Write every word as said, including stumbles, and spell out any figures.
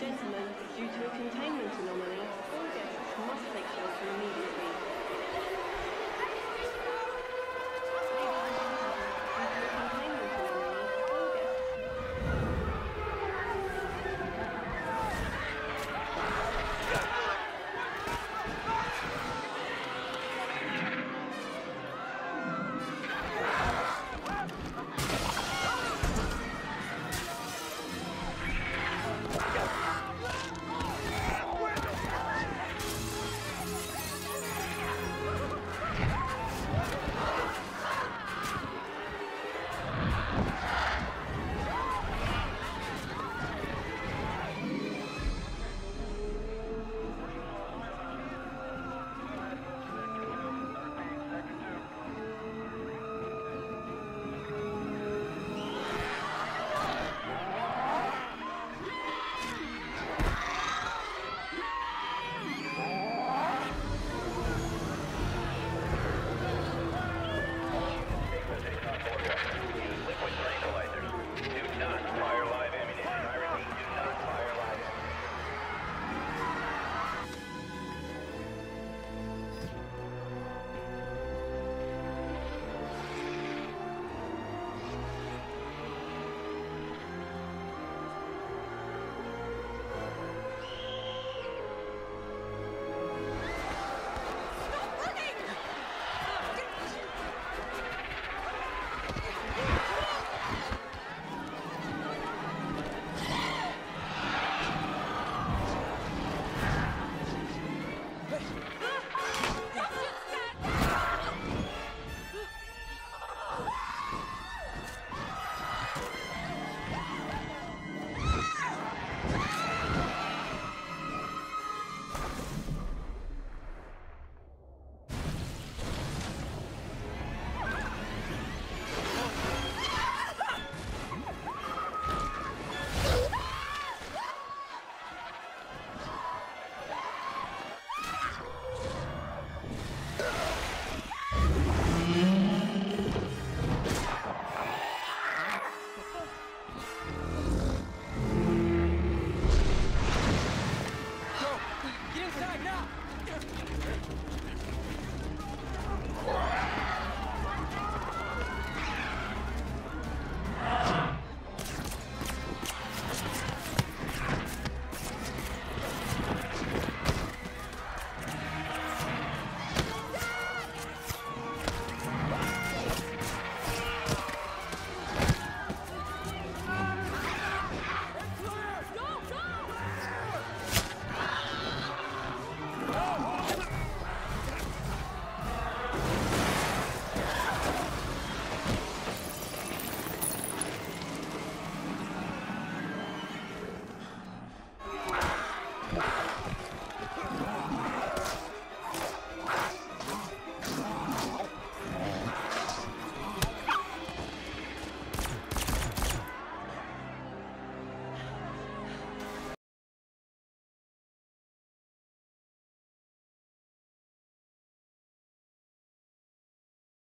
Gentlemen, due to a containment anomaly, all guests must take shelter immediately.